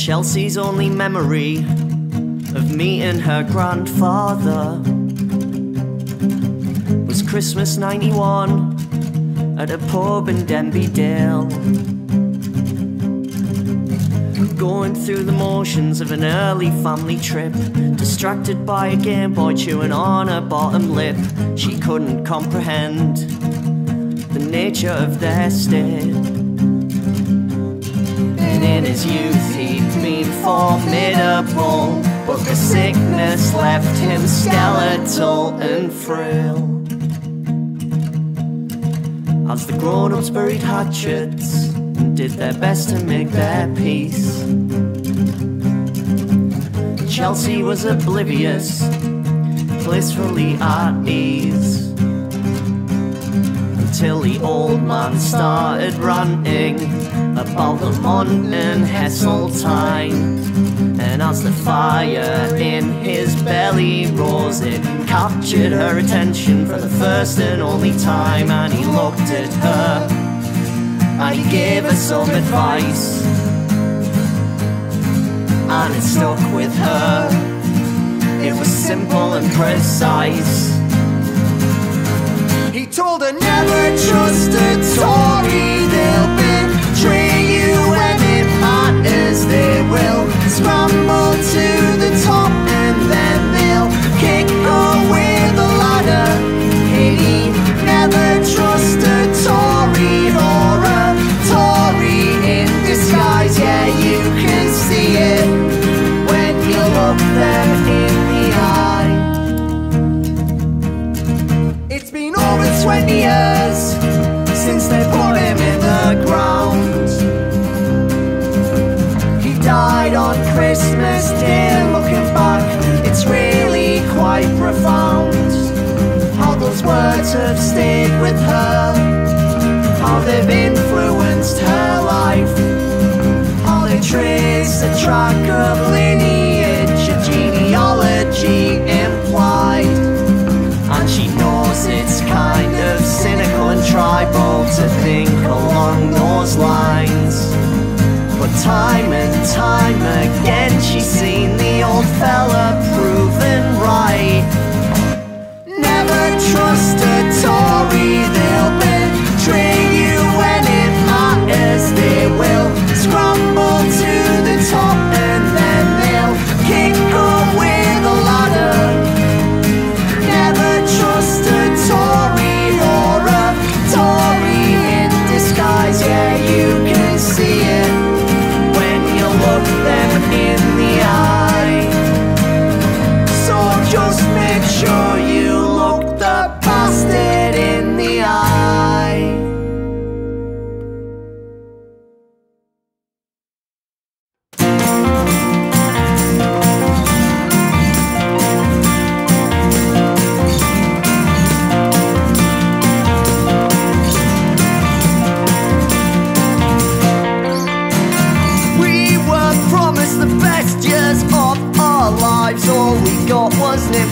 Chelsea's only memory of meeting her grandfather was Christmas '91 at a pub in Denby Dale. Going through the motions of an early family trip, distracted by a Game Boy chewing on her bottom lip, she couldn't comprehend the nature of their stay. And in his youth he'd been formidable, but the sickness left him skeletal and frail. As the grown-ups buried hatchets and did their best to make their peace, Chelsea was oblivious, blissfully at ease, until the old man started ranting about the Mont and Heseltine. And as the fire in his belly rose, it captured her attention for the first and only time. And he looked at her and he gave her some advice, and it stuck with her. It was simple and precise. He told her, never trust a Tory, they'll betray you when it matters. They will scramble to the top and then they'll kick away the ladder. He never trust a Tory or a Tory in disguise. Yeah, you can see it when you look them in the eye. 20 years since they put him in the ground. He died on Christmas Day. Looking back, it's really quite profound how those words have stayed with her, how they've influenced her life, how they trace the track of lineage and genealogy implied. And she knows it's kind of cynical and tribal to think along those lines, but time and time again she's seen the old fella proven right. Never trust a Tory, they'll betray you when it matters. They will scramble to the top and then they'll kick away the ladder. Just a Tory or a Tory in disguise. Yeah, you can see it when you look them in the eye. So just make sure you look the bastard in the eye.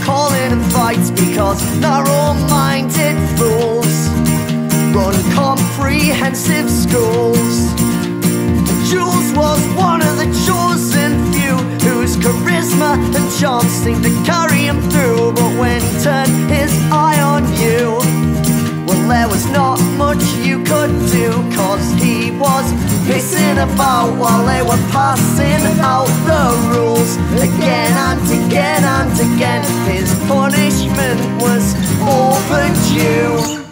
Calling and fights because narrow-minded fools run comprehensive schools. Jules was one of the chosen few whose charisma and charm seemed to carry him through. But when he turned his eye on you, well, there was not much you could do, cause he was pissing about while they were passing out the rules again and again and again. His punishment was overdue.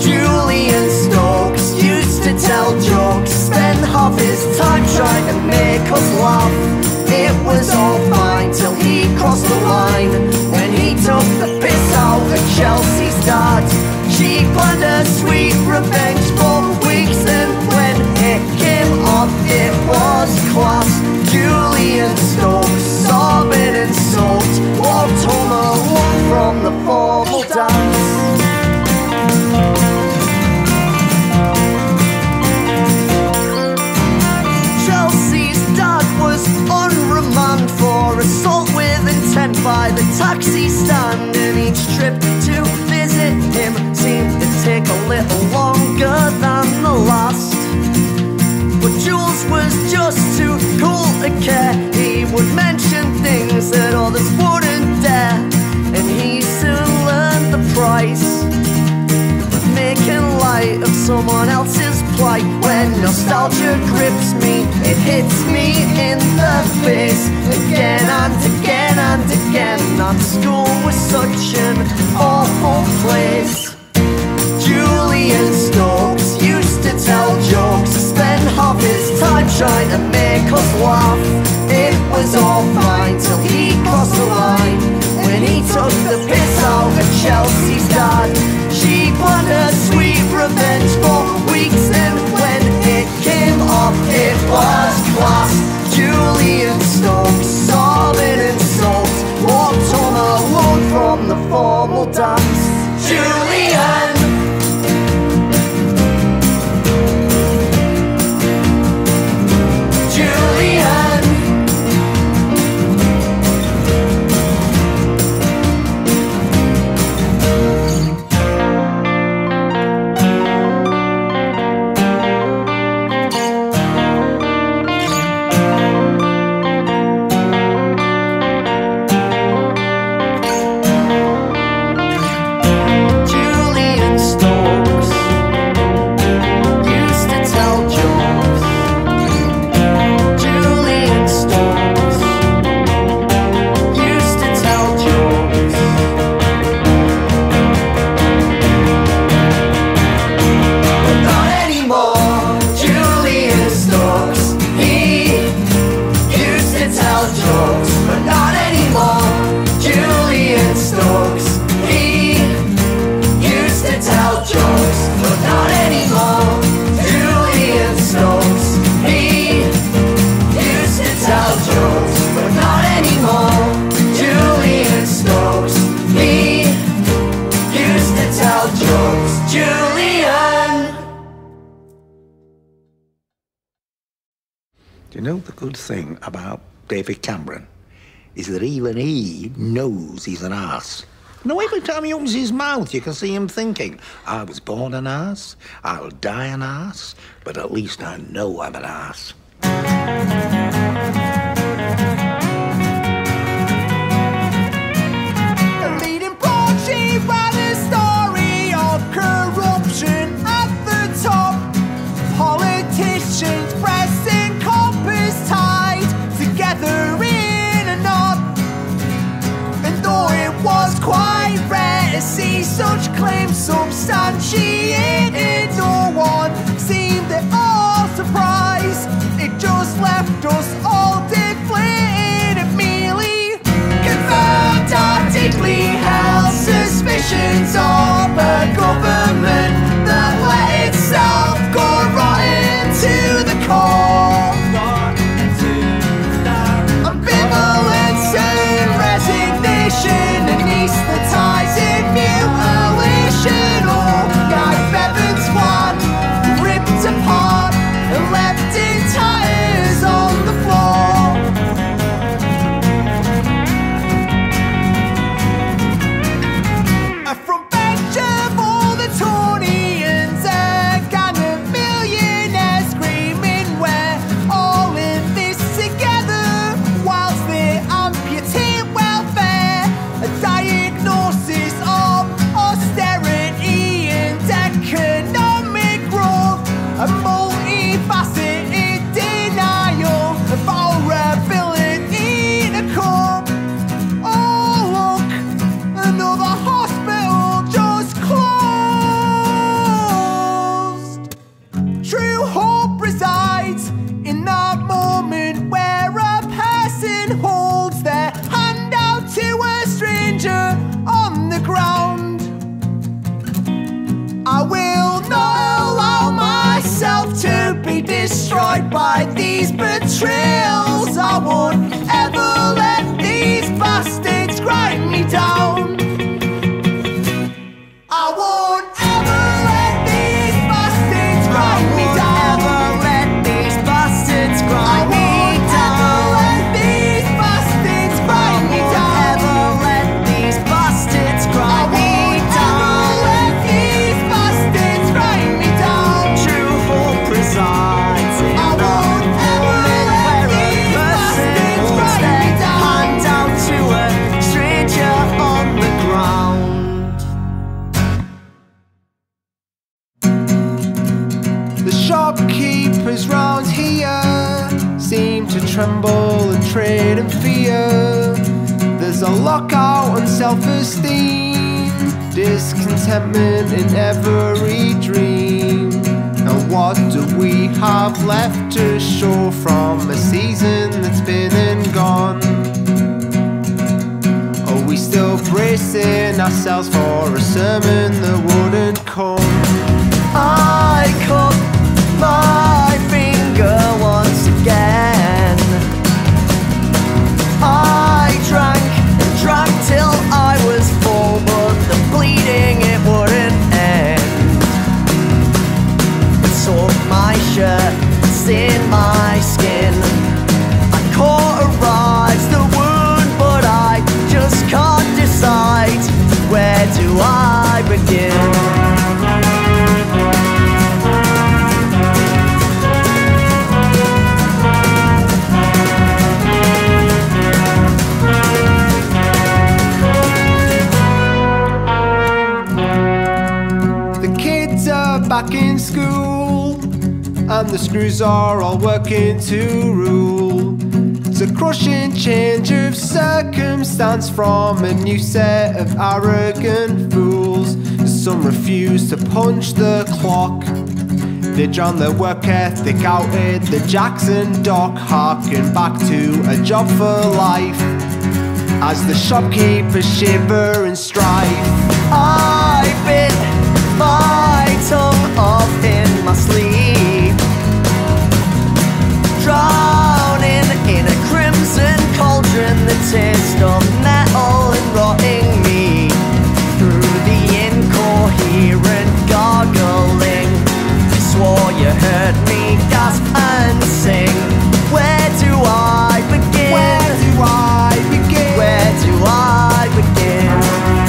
Julian Stokes used to tell jokes, spend half his time trying to make us laugh. It was all fine till he crossed the line when he took the piss out of Chelsea's dad. She planned a sweet revenge for weeks, and when it came off, it was class. Julian Stokes, sobbing and soaked, walked home alone from the formal dance. Chelsea's dad was on remand for assault with intent by the taxi stand, and each trip to visit him seemed to take a little longer than the last. But Jules was just too cool a cat. He would mention things that others wouldn't dare, and he soon learned the price of making light of someone else's plight. When nostalgia grips me, it hits me in the face again and again and again. That school was such an awful place. Julian Stokes used to tell jokes, spend half his time trying to make us laugh. It was all fine till he crossed the line, when he took the piss out of Chelsea's dad. She won her sweet revenge for weeks, and when it came off, it was class. Julian Stokes, solid insult, walked home alone from the formal dance. Julian! You know, the good thing about David Cameron is that even he knows he's an arse. You know, every time he opens his mouth, you can see him thinking, I was born an arse, I'll die an arse, but at least I know I'm an arse. A leading portrait by the story of corruption at the top. Politicians pressing coppers tied together in a knot. And though it was quite rare to see such claims substantiated, no one seemed at all surprised. It just left us all deflated and merely confirmed our deeply held suspicions of a government that let itself go rotten to the core. Ambivalence and resignation anesthetizing mutilation. Oh, God, Bevan's one ripped apart and left in tires on the floor. A frontbench of all the Tonians, a gang of millionaires screaming, we're all in this together, whilst they amputate welfare. A diagnosis of austerity and economic growth, a multifaceted denial of our ability to cope. Oh look, another hospital just closed. True hope resides in that moment where a person holds their hand out to a stranger on the ground. I will not allow myself to be destroyed by these betrayals. I won't ever let these bastards grind me down. I won't ever let these bastards grind me down. I won't ever let these bastards grind me down. True hope resides in the where tremble and trade and fear. There's a lockout on self-esteem, discontentment in every dream. And what do we have left to show from a season that's been and gone? Are we still bracing ourselves for a sermon that wouldn't come? I cut my finger once again. I drank and drank till I was full, but the bleeding, it wouldn't end. It soaked my shirt, it's in my skin. I cauterized the wound, but I just can't decide, where do I begin? Back in school, and the screws are all working to rule. It's a crushing change of circumstance from a new set of arrogant fools. Some refuse to punch the clock. They drown their work ethic out at the Jackson Dock, harking back to a job for life, as the shopkeepers shiver and strife. I bit my tongue off in my sleep, drowning in a crimson cauldron, the taste of metal and rotting meat, through the incoherent gargling. You swore you heard me gasp and sing. Where do I begin? Where do I begin? Where do I begin?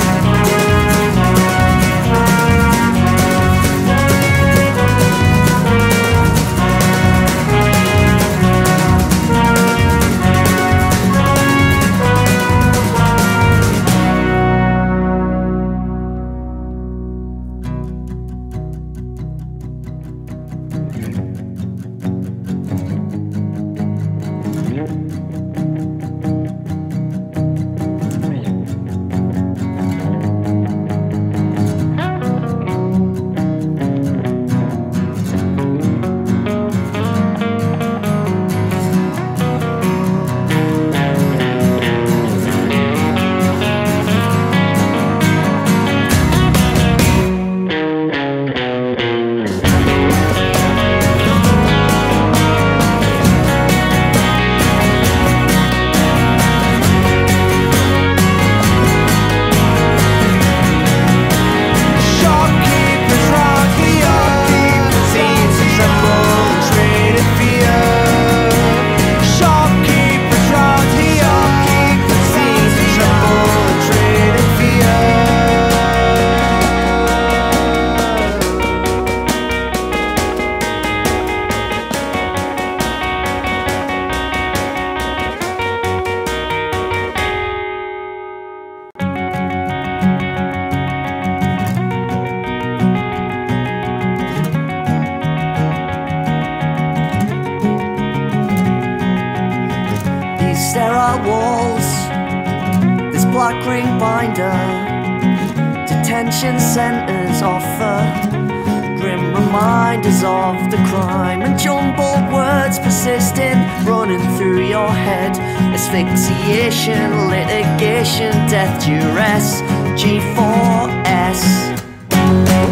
Asphyxiation, litigation, death, duress, G4S.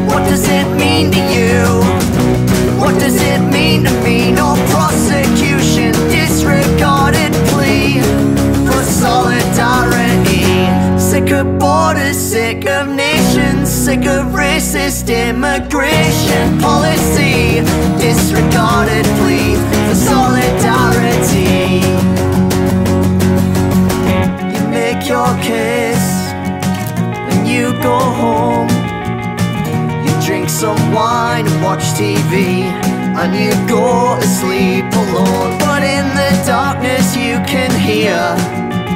What does it mean to you? What does it mean to me? No prosecution, disregarded plea for solidarity. Sick of borders, sick of nations, sick of racist immigration policy. Disregarded plea for solidarity. Your kiss and you go home, you drink some wine and watch TV, and you go to sleep alone. But in the darkness you can hear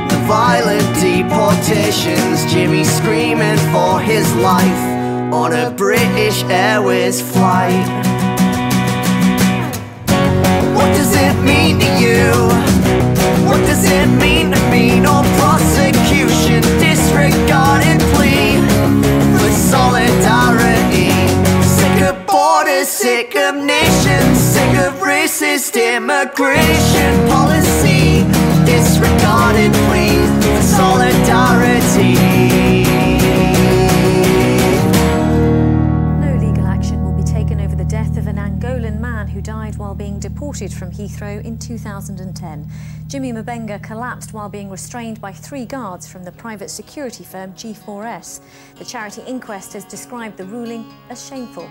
the violent deportations, Jimmy screaming for his life on a British Airways flight. What does it mean to you? doesn't mean to me no prosecution, disregarded plea for solidarity. Sick of borders, sick of nations, sick of racist immigration policy. Disregarded plea for solidarity. Who died while being deported from Heathrow in 2010. Jimmy Mabenga collapsed while being restrained by three guards from the private security firm G4S. The charity inquest has described the ruling as shameful.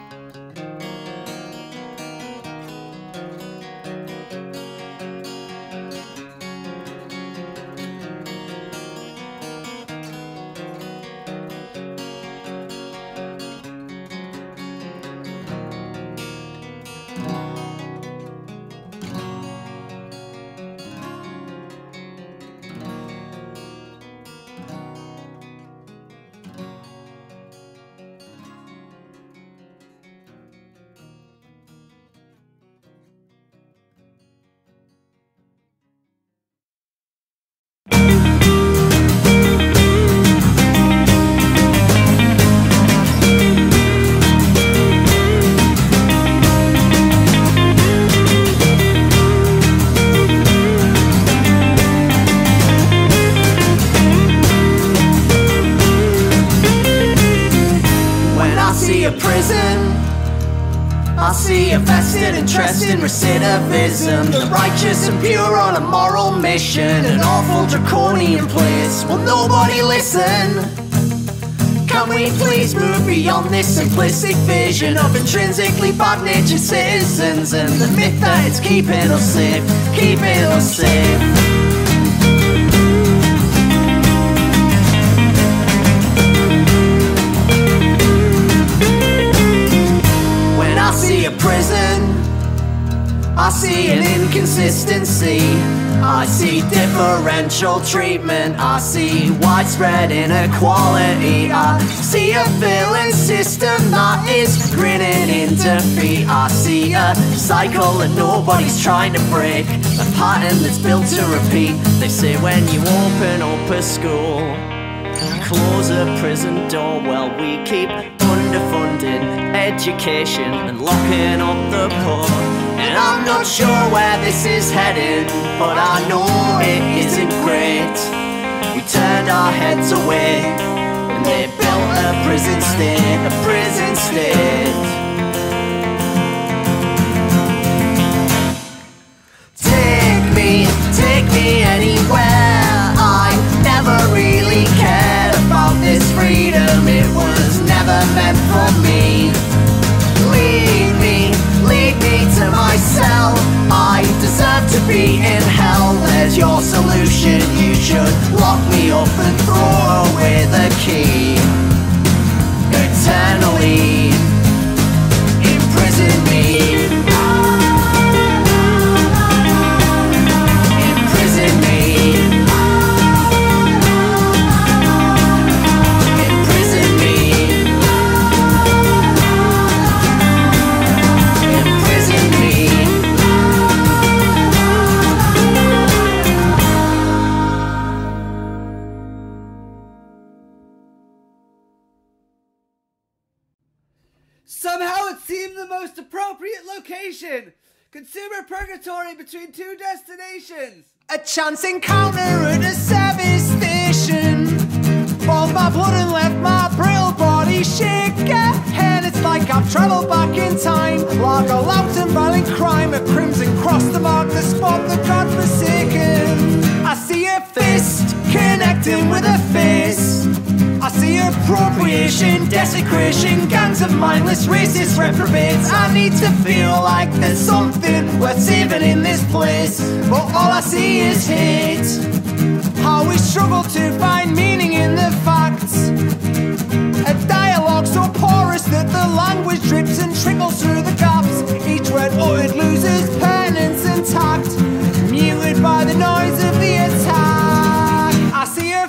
Interest in recidivism, the righteous and pure on a moral mission, an awful draconian place. Will nobody listen? Can we please move beyond this simplistic vision of intrinsically bad natured citizens and the myth that it's keeping us safe, keeping us safe. I see an inconsistency, I see differential treatment, I see widespread inequality, I see a villain system that is grinning in defeat, I see a cycle that nobody's trying to break, a pattern that's built to repeat. They say when you open up a school, close a prison door, well we keep underfunding education and locking up the poor. And I'm not sure where this is headed, but I know it isn't great. We turned our heads away, and they built a prison state, a prison state. Take me anywhere. I never really cared about this freedom, it was never meant for me. Lead me to myself, I deserve to be in hell. There's your solution, you should lock me up and throw away the key. Eternally imprison me. Imprison me. Imprison me. Somehow it seemed the most appropriate location. Consumer purgatory between two destinations. A chance encounter at a service station. Boiled my blood and left my brill body shaking. It's like I've travelled back in time. Like a lout and violent crime. A crimson cross the mark, the spot, the God forsaken. I see a fist connecting with a fist. I see appropriation, desecration, gangs of mindless racist reprobates. I need to feel like there's something worth saving in this place, but all I see is hate. How we struggle to find meaning in the facts. A dialogue so porous that the language drips and trickles through the gaps. Each word uttered loses penance and tact, muted by the noise of the attack. I see a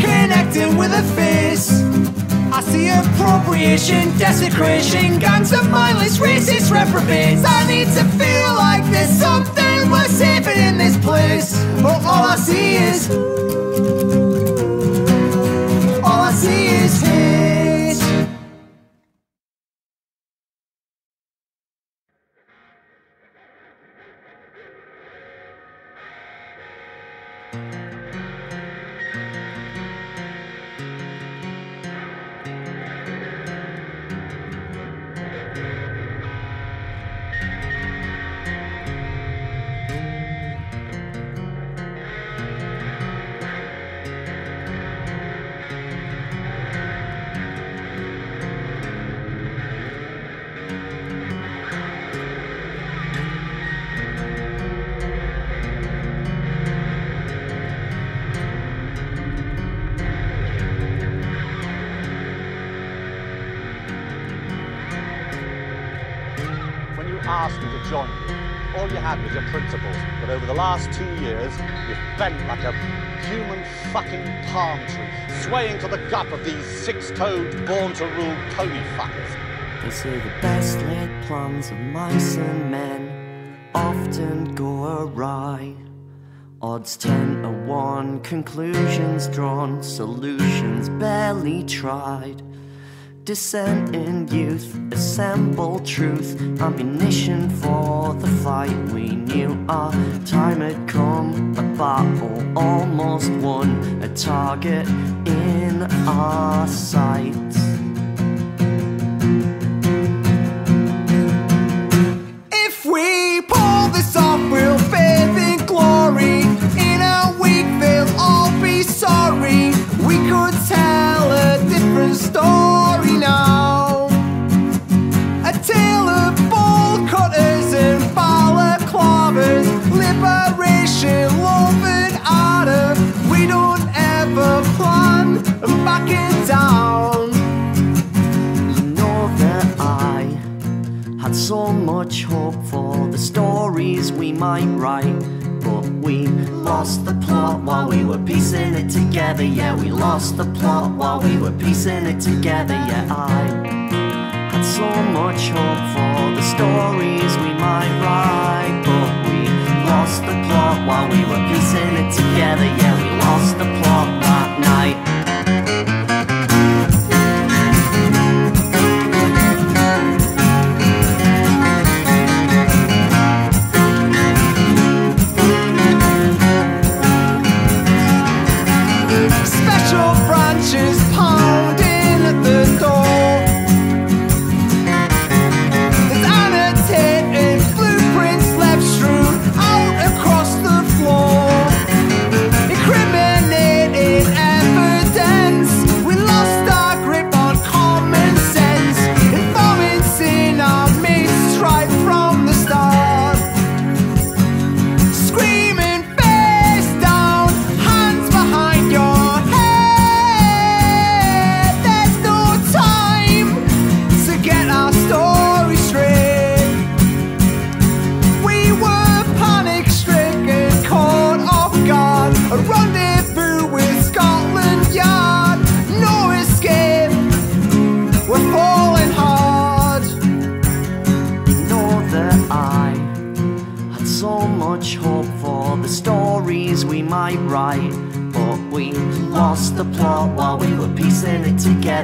connecting with a fist. I see appropriation, desecration, gangs of mindless racist reprobates. I need to feel like there's something worth safer in this place. But all I see is, all I see is hate. Asked me to join you. All you had was your principles, but over the last 2 years, you've bent like a human fucking palm tree, swaying to the gup of these six-toed, born-to-rule pony fuckers. They say the best-laid plans of mice and men often go awry. Odds 10 to 1, conclusions drawn, solutions barely tried. Dissent in youth, assemble truth, ammunition for the fight. We knew our time had come, a battle almost won, a target in our sights. If we pull this off, we'll bathe in glory. In a week they'll all be sorry. We could tell a different story. So much hope for the stories we might write, but we lost the plot while we were piecing it together. Yeah, we lost the plot while we were piecing it together. Yeah, I had so much hope for the stories we might write, but we lost the plot while we were piecing it together. Yeah, we lost the plot that night.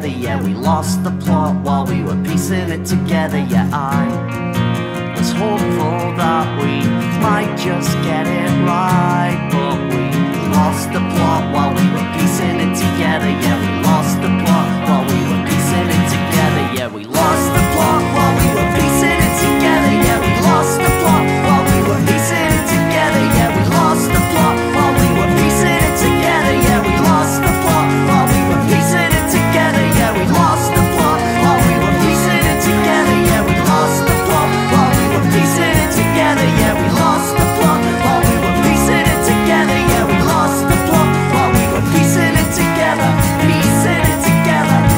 Yeah, we lost the plot while we were piecing it together. Yeah, I was hopeful that we might just get it right, but we lost the plot while we were piecing it together. Yeah, we lost the plot while we were piecing it together. Yeah, we lost the plot while we were piecing it together. Yeah, we lost the plot while we were piecing it together. Yeah, we lost the plot while we were piecing it together. Yeah, we lost the plot while we were piecing it together. Yeah, we lost the plot while we were piecing it together. Yeah, we lost the plot while we were piecing it together. Yeah, we lost the plot while we were piecing it together. Yeah, we lost the plot while we were piecing it together. Piecing it together.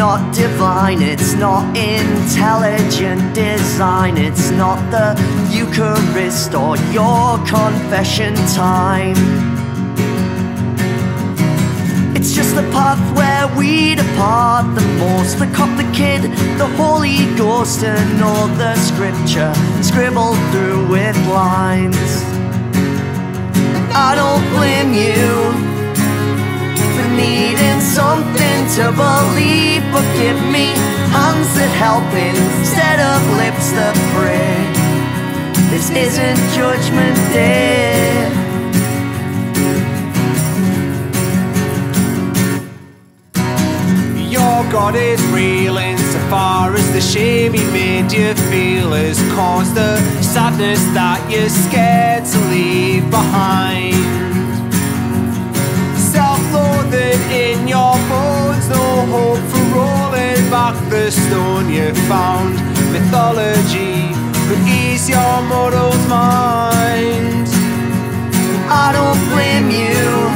not divine, it's not intelligent design, it's not the Eucharist or your confession time. It's just the path where we depart the most, the cop, the kid, the Holy Ghost, and all the scripture scribbled through with lines. I don't blame you for needing something to believe, but give me hands that help instead of lips that pray. This isn't Judgment Day. Your God is real insofar as the shame he made you feel has caused the sadness that you're scared to leave behind. Self-loathing in your bones, no hope for rolling back the stone you found. Mythology could ease your mortal's mind. I don't blame you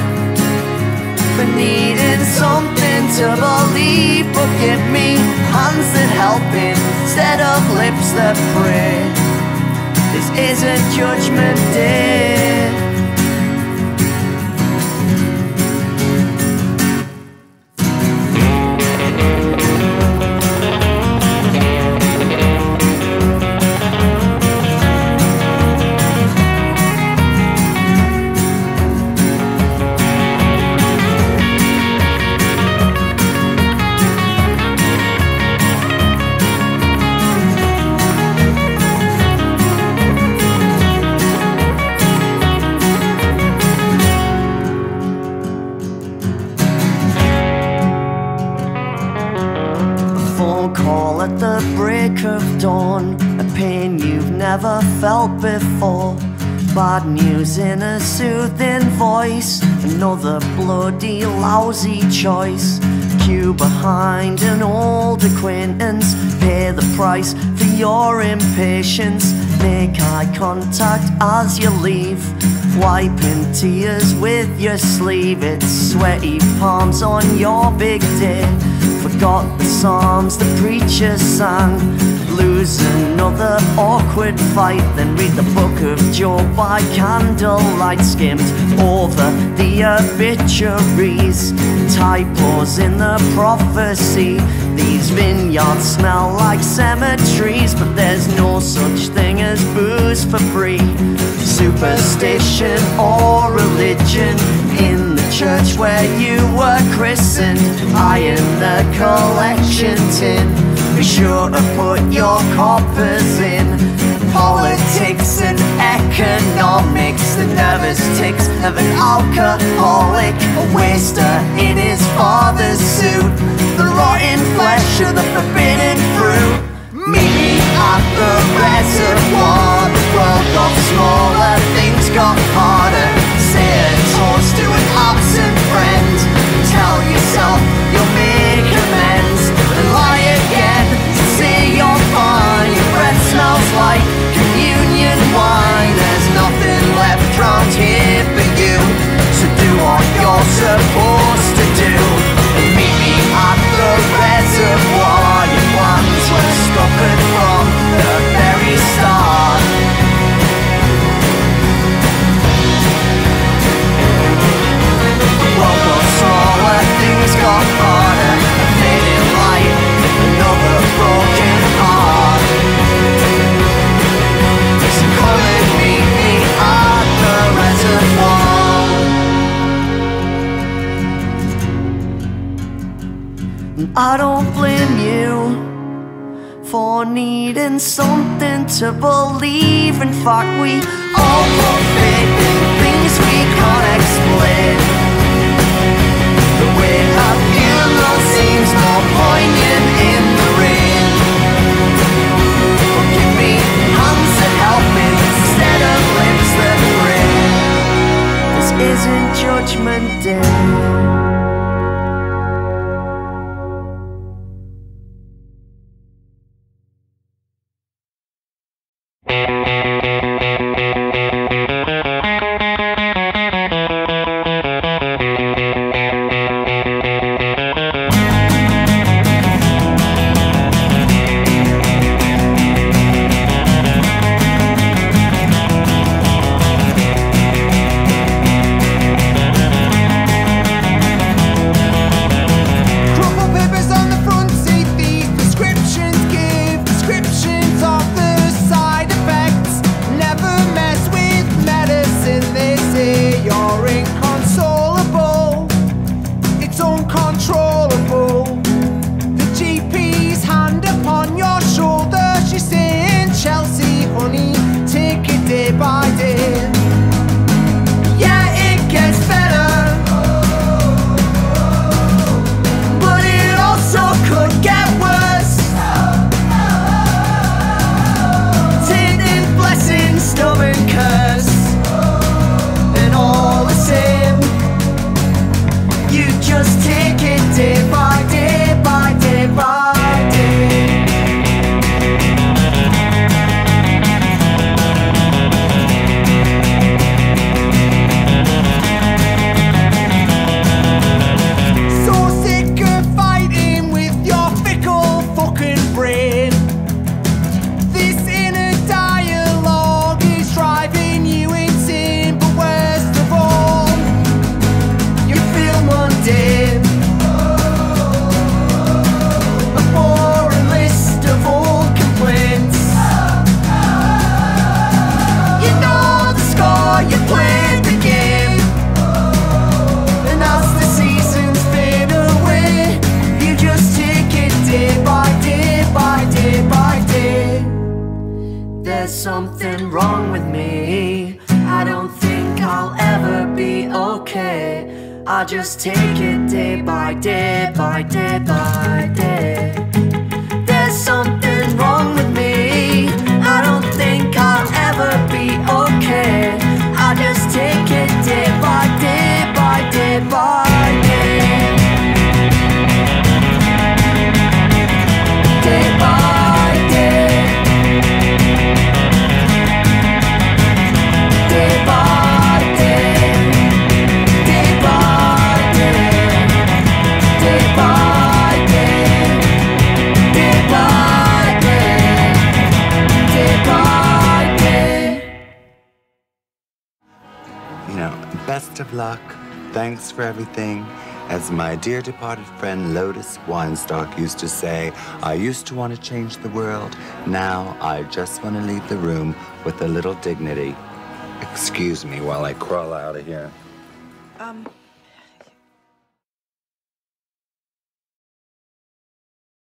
for needing something to believe, but give me hands that help instead of lips that pray. This isn't Judgment Day. Felt before, bad news in a soothing voice, another bloody lousy choice. Queue behind an old acquaintance, pay the price for your impatience. Make eye contact as you leave, wiping tears with your sleeve. It's sweaty palms on your big day. Forgot the psalms the preacher sang. Lose another awkward fight, then read the book of Job by candlelight. Skimmed over the obituaries, typos in the prophecy. These vineyards smell like cemeteries, but there's no such thing as booze for free. Superstition or religion, in the church where you were christened, I am the collection tin. Be sure to put your coppers in. Politics and economics, the nervous tics of an alcoholic, a waster in his father's suit, the rotten flesh of the forbidden fruit. Meet me at the reservoir. The world got smaller, things got harder. Say a toast to an absent friend. Tell yourself you'll make amends. You're fine, your breath smells like communion wine. There's nothing left round here but you, so do what you're supposed to do. And meet me at the reservoir. Your plans were scuppered from the very start. The world got smaller, things got harder. A faded light, another broken heart. So come and meet me at the reservoir. I don't blame you for needing something to believe. In fact, we all put faith in things we can't explain. The way of funeral seems more poignant in the rain. Give me hands that help me instead of lips that pray. This isn't Judgment Day. I just take it day by day by day by day. There's something wrong with me, I don't think I'll ever be okay. I just take it day by day by day by day. Day by day. Best of luck. Thanks for everything. As my dear departed friend Lotus Weinstock used to say, I used to want to change the world. Now I just want to leave the room with a little dignity. Excuse me while I crawl out of here.